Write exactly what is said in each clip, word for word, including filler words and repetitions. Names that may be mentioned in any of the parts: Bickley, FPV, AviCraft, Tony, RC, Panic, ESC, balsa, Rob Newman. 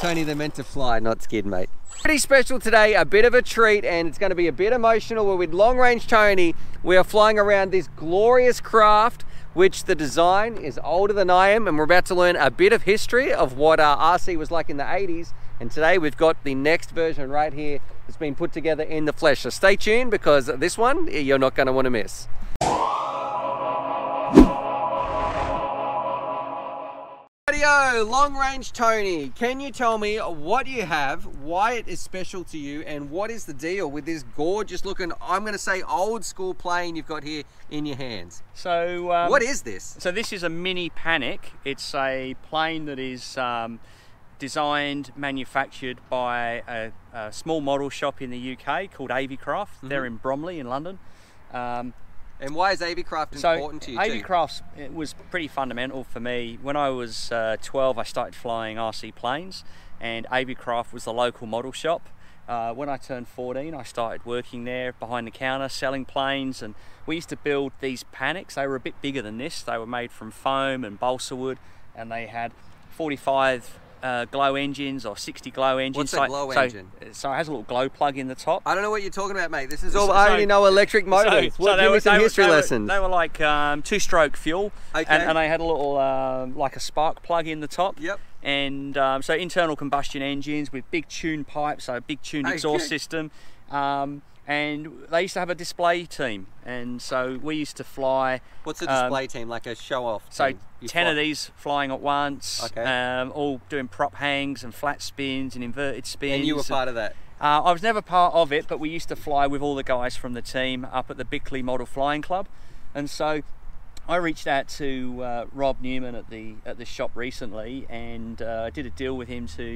Tony, they're meant to fly, not skid, mate. Pretty special today, a bit of a treat, and it's going to be a bit emotional. We're with Long Range Tony. We are flying around this glorious craft, which the design is older than I am, and we're about to learn a bit of history of what uh, R C was like in the eighties. And today we've got the next version right here that's been put together in the flesh. So stay tuned, because this one you're not going to want to miss. Long Range Tony, can you tell me what you have, why it is special to you, and what is the deal with this gorgeous looking, I'm going to say old school plane you've got here in your hands? So um, what is this? So this is a mini Panic. It's a plane that is um, designed, manufactured by a, a small model shop in the U K called AviCraft. Mm-hmm. They're in Bromley in London. Um, And why is AviCraft important so, to you? AviCraft it was pretty fundamental for me. When I was uh, twelve, I started flying R C planes, and AviCraft was the local model shop. Uh, when I turned fourteen, I started working there behind the counter, selling planes, and we used to build these Panics. They were a bit bigger than this. They were made from foam and balsa wood, and they had forty-five Uh, glow engines or sixty glow engines. What's a glow so, engine? So, so it has a little glow plug in the top. I don't know what you're talking about, mate. This is all. So, I only know electric motors. So, well, so give were, me some were, history they lessons. Were, they were like um, two-stroke fuel, okay. and, and they had a little um, like a spark plug in the top. Yep. And um, so internal combustion engines with big tuned pipes, so a big tuned okay. exhaust system. Um, and they used to have a display team, and so we used to fly. What's a display um, team? Like a show-off team? So ten of these flying at once, okay. um, all doing prop hangs and flat spins and inverted spins. And you were part of that? Uh, I was never part of it, but we used to fly with all the guys from the team up at the Bickley Model Flying Club. And so I reached out to uh, Rob Newman at the at the shop recently, and uh, I did a deal with him to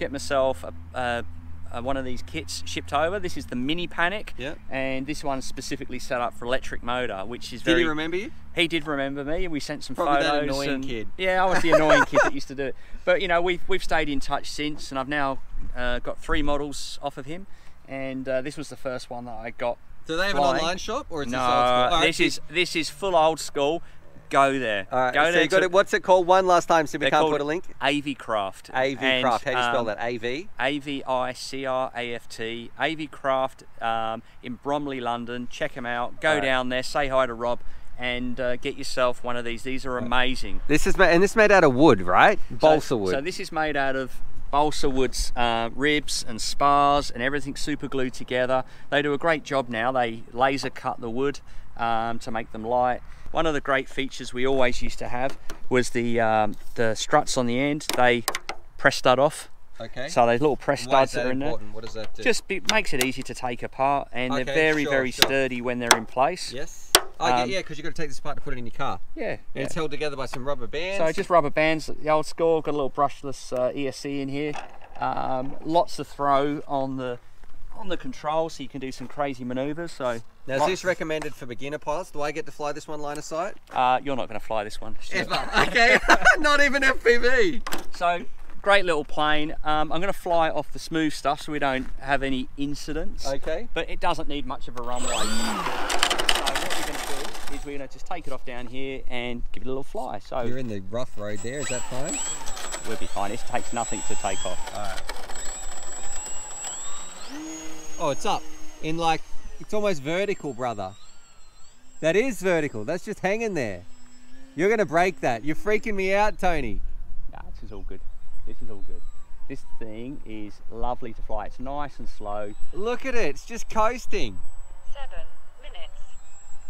get myself a, a Uh, one of these kits shipped over. This is the mini Panic, yep. and this one's specifically set up for electric motor, which is very... Did he remember you? He did remember me, and we sent some Probably photos. Probably that annoying and, kid. Yeah, I was the annoying kid that used to do it. But, you know, we've, we've stayed in touch since, and I've now uh, got three models off of him, and uh, this was the first one that I got. Do they have flying. An online shop, or is no, this old school? No, oh, this, is, this is full old school. Go there. All right, go so there. You got it. What's it called? One last time, so we can't put a link. AviCraft. AviCraft. How do you spell um, that? A V. A V I C R A F T. AviCraft um, in Bromley, London. Check them out. Go All down right. there. Say hi to Rob, and uh, get yourself one of these. These are amazing. This is and this is made out of wood, right? Balsa so, wood. So this is made out of balsa wood's uh, ribs and spars and everything super glued together. They do a great job now. They laser cut the wood um, to make them light. One of the great features we always used to have was the um, the struts on the end. They press stud off. Okay. So those little press studs that, that are in important? There. What does that do? Just it makes it easy to take apart, and okay, they're very sure, very sure. sturdy when they're in place. Yes. Oh, um, yeah, because yeah, you've got to take this apart to put it in your car. Yeah. And yeah. it's held together by some rubber bands. So just rubber bands, the old school. Got a little brushless uh, E S C in here. Um, lots of throw on the. on the control, so you can do some crazy maneuvers. So now, is this recommended for beginner pilots? Do I get to fly this one line of sight? Uh, you're not going to fly this one. Ever. Okay. Not even F P V. So great little plane. Um, I'm going to fly off the smooth stuff so we don't have any incidents. Okay. But it doesn't need much of a runway. So what we're going to do is we're going to just take it off down here and give it a little fly. So you're in the rough road there. Is that fine? We'll be fine. It takes nothing to take off. All right. Oh, it's up. In like, it's almost vertical, brother. That is vertical. That's just hanging there. You're going to break that. You're freaking me out, Tony. Nah, this is all good. This is all good. This thing is lovely to fly. It's nice and slow. Look at it. It's just coasting. Seven minutes.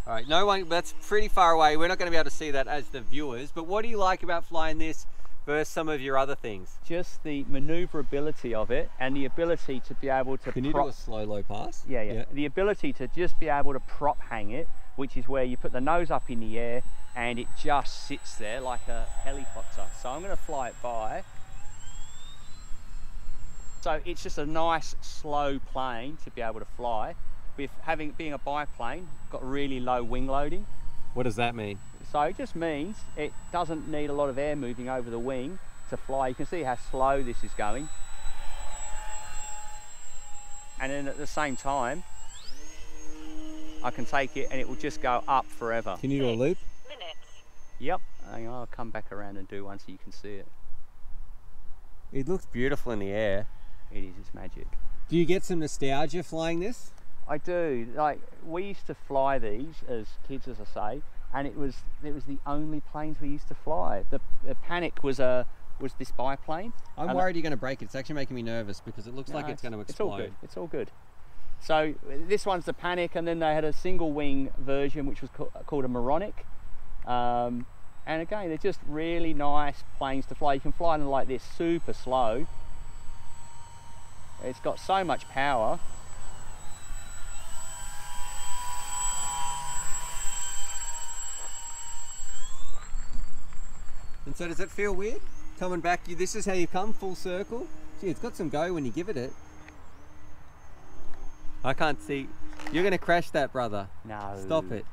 All right, no one, that's pretty far away. We're not going to be able to see that as the viewers, but what do you like about flying this versus some of your other things? Just the maneuverability of it, and the ability to be able to. Can you do a slow low pass? Yeah, yeah, yeah. The ability to just be able to prop hang it, which is where you put the nose up in the air and it just sits there like a helicopter. So I'm going to fly it by. So it's just a nice slow plane to be able to fly. With having being a biplane, got really low wing loading. What does that mean? So it just means it doesn't need a lot of air moving over the wing to fly. You can see how slow this is going. And then at the same time, I can take it and it will just go up forever. Can you do a loop? Minutes. Yep. Hang on, I'll come back around and do one so you can see it. It looks beautiful in the air. It is, it's magic. Do you get some nostalgia flying this? I do. Like, we used to fly these as kids, as I say, and it was it was the only planes we used to fly. The, the Panic was a was this biplane. I'm and worried the, you're going to break it. It's actually making me nervous because it looks no, like it's, it's going to explode. It's all good. It's all good. So this one's the Panic, and then they had a single wing version which was ca called a Moronic. Um, and again, they're just really nice planes to fly. You can fly them like this, super slow. It's got so much power. And so does it feel weird coming back? This is how you come full circle? Gee, it's got some go when you give it it. I can't see. You're going to crash that, brother. No. Stop it.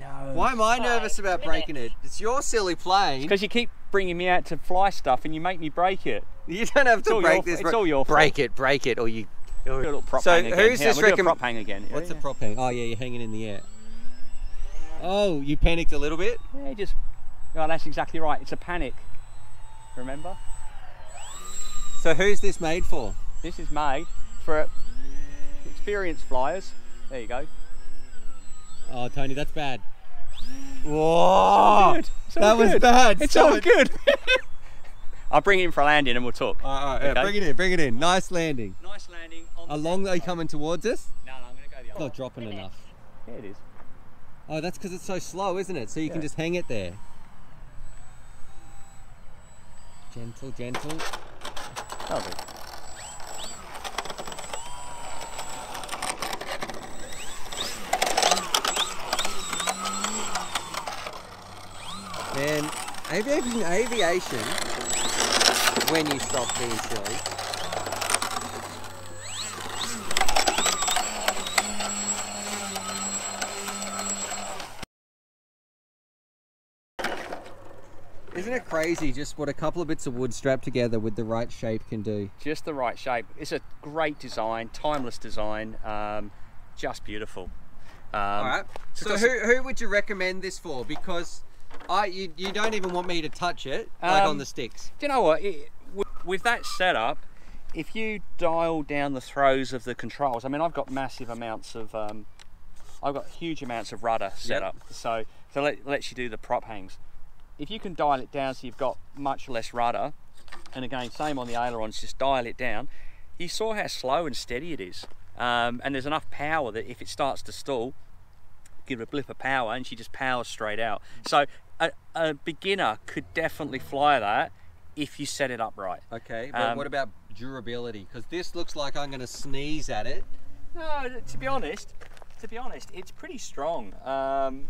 No. Why am I nervous about breaking it? It's your silly plane. Because you keep bringing me out to fly stuff and you make me break it. You don't have to break this. It's all your fault. Break it, break it, or you... So who's this recommendation? Prop hang again. What's a prop hang? Oh yeah, you're hanging in the air. Oh, you panicked a little bit? Yeah, just... Oh, that's exactly right. It's a Panic. Remember? So who's this made for? This is made for experienced flyers. There you go. Oh, Tony, that's bad. Whoa! That was bad. It's all good. I'll bring it in for a landing and we'll talk. All right, all right, okay. Yeah, bring it in, bring it in. Nice landing. Nice landing. On Along the are you coming towards us? No, no, I'm going to go the other way. Not dropping minute. enough. Yeah, it is. Oh, that's because it's so slow, isn't it? So you yeah. can just hang it there. Gentle, gentle. Lovely. Man, aviation, aviation, when you stop being silly. Isn't it crazy just what a couple of bits of wood strapped together with the right shape can do? Just the right shape. It's a great design, timeless design, um, just beautiful. Um, All right, so who, who would you recommend this for? Because I, you, you don't even want me to touch it, like um, on the sticks. Do you know what? It, with, with that setup, if you dial down the throws of the controls, I mean, I've got massive amounts of, um, I've got huge amounts of rudder set yep. up, so so let, lets you do the prop hangs. If you can dial it down so you've got much less rudder, and again, same on the ailerons, just dial it down. You saw how slow and steady it is, um, and there's enough power that if it starts to stall, give it a blip of power and she just powers straight out. So a, a beginner could definitely fly that if you set it up right. Okay, but um, what about durability? Because this looks like I'm going to sneeze at it. No, to be honest, to be honest, it's pretty strong. Um,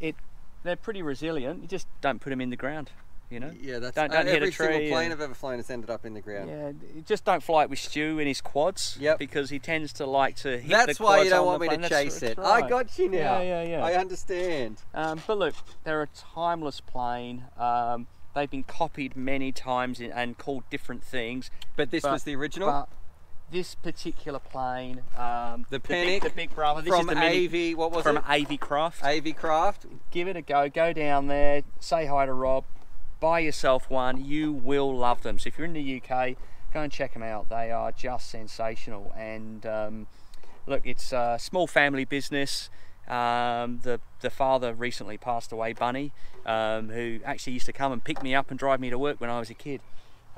it, they're pretty resilient. You just don't put them in the ground, you know. Yeah, that's don't, don't uh, hit every a tree single plane and, I've ever flown has ended up in the ground. Yeah, just don't fly it with Stu in his quads. Yep. Because he tends to like to hit that's the quads. That's why you don't want me plane. to chase that's, it. That's right. I got you now. Yeah, yeah, yeah. I understand. Um, but look, they're a timeless plane. Um, they've been copied many times in, and called different things. But this but, was the original. But this particular plane, um, the Panic, the big, the big brother. This from is the mini, A V. What was from it? From AviCraft. AviCraft. Give it a go. Go down there. Say hi to Rob. Buy yourself one, you will love them. So if you're in the U K, go and check them out. They are just sensational. And um, look, it's a small family business. Um, the, the father recently passed away, Bunny, um, who actually used to come and pick me up and drive me to work when I was a kid.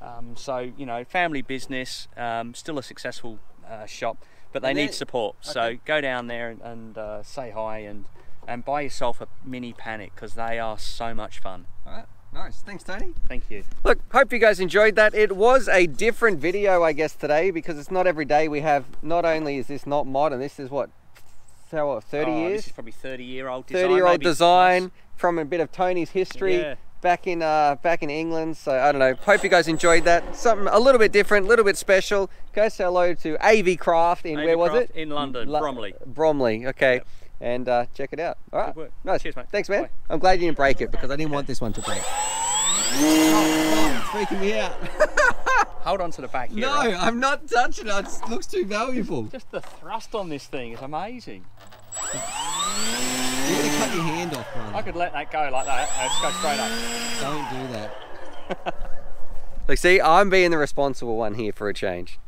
Um, so, you know, family business, um, still a successful uh, shop, but they need support. Okay. So go down there and, and uh, say hi and, and buy yourself a mini Panic because they are so much fun. All right. Nice, thanks Tony. Thank you. Look, hope you guys enjoyed that. It was a different video, I guess, today because it's not every day we have, not only is this not modern, this is what, thirty oh, years? This is probably thirty year old design. thirty year old design from a bit of Tony's history yeah. back in uh, back in England. So I don't know, hope you guys enjoyed that. Something a little bit different, a little bit special. Go say hello to AviCraft in, AviCraft where was it? In London, L Bromley. Bromley, okay. Yep. And uh, check it out. All right. Nice. Cheers, mate. Thanks, man. Bye. I'm glad you didn't break it because I didn't want this one to break. Oh, it's freaking me out. Hold on to the back here. No, right? I'm not touching it. It looks too valuable. Just the thrust on this thing is amazing. You're going to cut your hand off, man. I could let that go like that. I just go straight up. Don't do that. Look, see, I'm being the responsible one here for a change.